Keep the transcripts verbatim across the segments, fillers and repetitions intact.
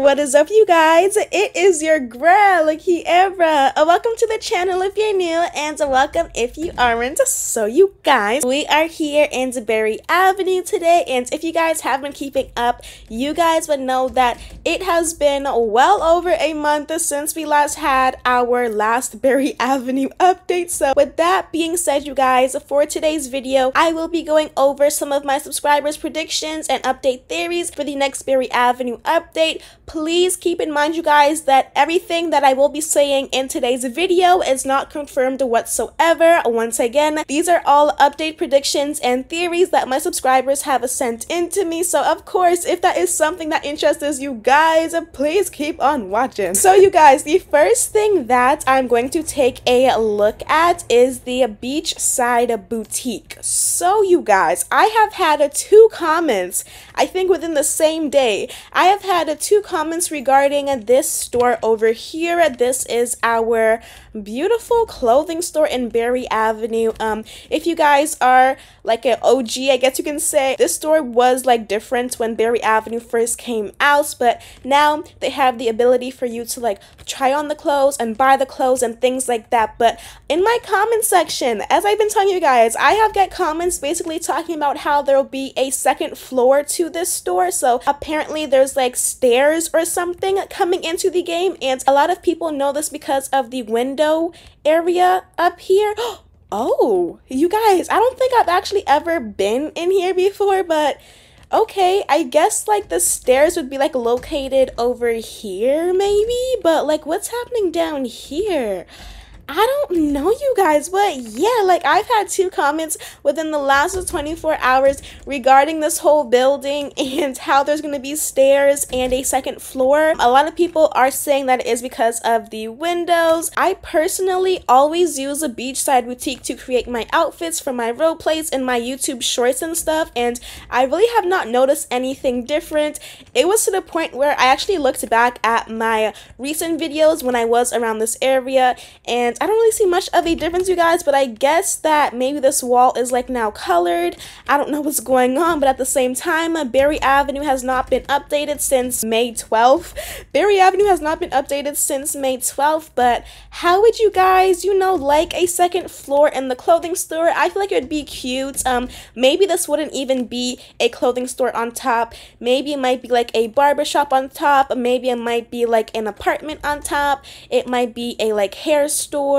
What is up, you guys? It is your girl, Kiera. Welcome to the channel if you're new, and welcome if you aren't. So you guys, we are here in Berry Avenue today, and if you guys have been keeping up, you guys would know that it has been well over a month since we last had our last Berry Avenue update. So with that being said, you guys, for today's video, I will be going over some of my subscribers' predictions and update theories for the next Berry Avenue update. Please keep in mind, you guys, that everything that I will be saying in today's video is not confirmed whatsoever. Once again, these are all update predictions and theories that my subscribers have sent in to me. So of course, if that is something that interests you guys, please keep on watching. So you guys, the first thing that I'm going to take a look at is the Beachside Boutique. So you guys, I have had two comments, I think within the same day. I have had two comments Comments regarding this store over here. This is our beautiful clothing store in Berry Avenue. Um, if you guys are like an O G, I guess you can say, this store was like different when Berry Avenue first came out, but now they have the ability for you to like try on the clothes and buy the clothes and things like that. But in my comment section, as I've been telling you guys, I have got comments basically talking about how there will be a second floor to this store. So apparently there's like stairs or something coming into the game, and a lot of people know this because of the window area up here. Oh, you guys, I don't think I've actually ever been in here before, but okay, I guess like the stairs would be like located over here maybe, but like what's happening down here? I don't know, you guys, but yeah, like I've had two comments within the last twenty-four hours regarding this whole building and how there's going to be stairs and a second floor. A lot of people are saying that it is because of the windows. I personally always use a Beachside Boutique to create my outfits for my role plays and my YouTube shorts and stuff, and I really have not noticed anything different. It was to the point where I actually looked back at my recent videos when I was around this area, and I don't really see much of a difference, you guys, but I guess that maybe this wall is like now colored. I don't know what's going on, but at the same time, Berry Avenue has not been updated since May twelfth. Berry Avenue has not been updated since May twelfth, but how would you guys, you know, like a second floor in the clothing store? I feel like it would be cute. Um, maybe this wouldn't even be a clothing store on top. Maybe it might be like a barbershop on top. Maybe it might be like an apartment on top. It might be a like hair store.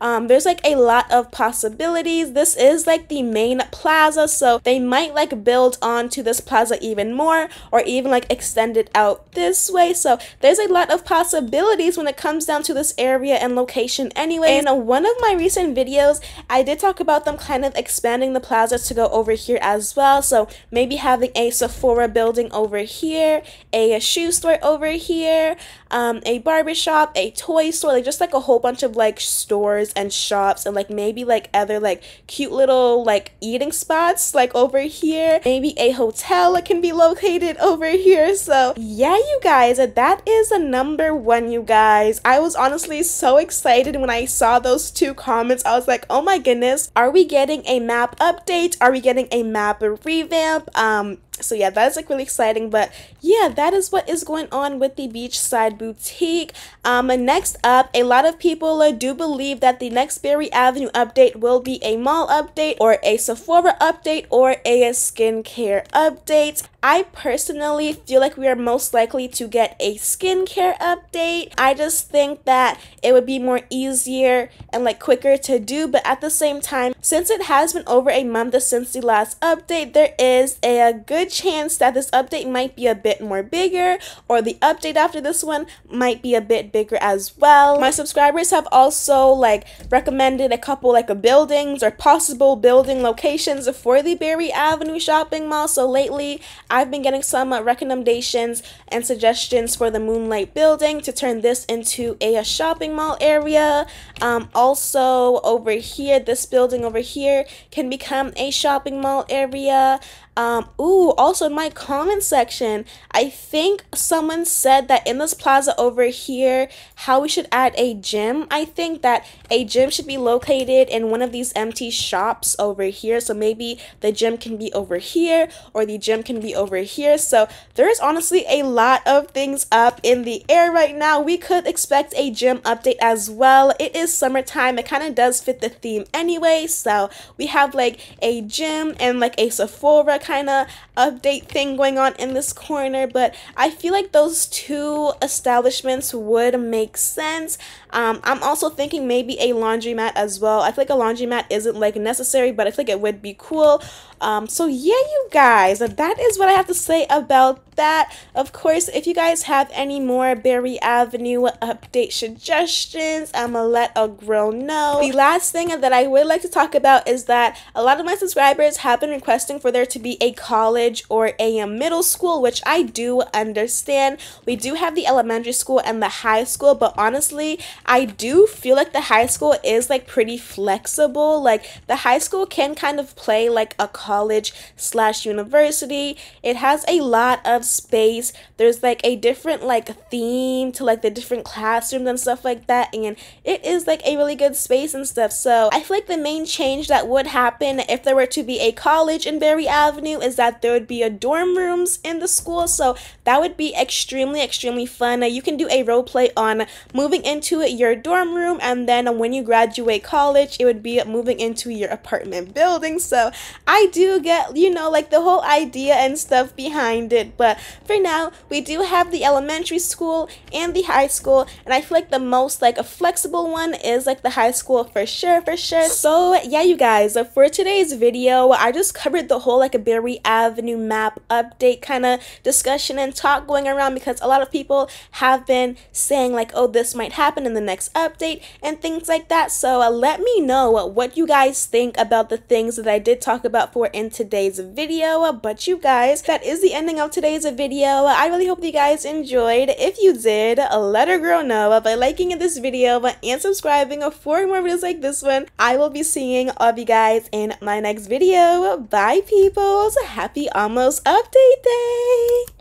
Um, there's like a lot of possibilities. This is like the main plaza, so they might like build onto this plaza even more, or even like extend it out this way. So there's a lot of possibilities when it comes down to this area and location anyway. In one of my recent videos, I did talk about them kind of expanding the plaza to go over here as well. So maybe having a Sephora building over here, a, a shoe store over here, um, a barbershop, a toy store, like just like a whole bunch of like stores and shops, and like maybe like other like cute little like eating spots like over here. Maybe a hotel can be located over here. So yeah, you guys, that is a number one, you guys. I was honestly so excited when I saw those two comments. I was like, oh my goodness, are we getting a map update? Are we getting a map revamp? Um, so yeah, that is like really exciting. But yeah, that is what is going on with the Beachside Boutique. Um, and next up, a lot of people uh, do believe that the next Berry Avenue update will be a mall update, or a Sephora update, or a skincare update. I personally feel like we are most likely to get a skincare update. I just think that it would be more easier and like quicker to do, but at the same time, since it has been over a month since the last update, there is a good chance that this update might be a bit more bigger, or the update after this one might be a bit bigger as well. My subscribers have also like recommended a couple like a buildings or possible building locations for the Berry Avenue shopping mall. So lately, I've been getting some uh, recommendations and suggestions for the Moonlight Building to turn this into a, a shopping mall area. Um, also over here, this building over here can become a shopping mall area. Um, ooh, also in my comment section, I think someone said that in this plaza over here, how we should add a gym. I think that a gym should be located in one of these empty shops over here. So maybe the gym can be over here, or the gym can be over here. So there's honestly a lot of things up in the air right now. We could expect a gym update as well. It is summertime. It kind of does fit the theme anyway. So we have like a gym and like a Sephora kind of update thing going on in this corner, but I feel like those two establishments would make sense. Um, I'm also thinking maybe a laundromat as well. I feel like a laundromat isn't like necessary, but I feel like it would be cool. Um, so yeah, you guys, that is what I have to say about that. Of course, if you guys have any more Berry Avenue update suggestions, I'ma let a girl know. The last thing that I would like to talk about is that a lot of my subscribers have been requesting for there to be a college or a middle school, which I do understand. We do have the elementary school and the high school, but honestly, I do feel like the high school is like pretty flexible. Like the high school can kind of play like a college slash university. It has a lot of space. There's like a different like theme to like the different classrooms and stuff like that, and it is like a really good space and stuff. So I feel like the main change that would happen if there were to be a college in Berry Avenue is that there would be a dorm rooms in the school. So that would be extremely extremely fun. You can do a role play on moving into your dorm room, and then when you graduate college, it would be moving into your apartment building. So I do get, you know, like the whole idea and stuff behind it, but for now we do have the elementary school and the high school, and I feel like the most like a flexible one is like the high school for sure for sure. So yeah, you guys, for today's video I just covered the whole like a Berry Avenue map update kind of discussion and talk going around, because a lot of people have been saying like, oh, this might happen in the next update and things like that. So uh, let me know uh, what you guys think about the things that I did talk about for in today's video. Uh, but you guys, that is the ending of today's video. Uh, I really hope that you guys enjoyed. If you did, uh, let a girl know uh, by liking this video uh, and subscribing uh, for more videos like this one. I will be seeing all of you guys in my next video. Bye peoples, happy almost update day.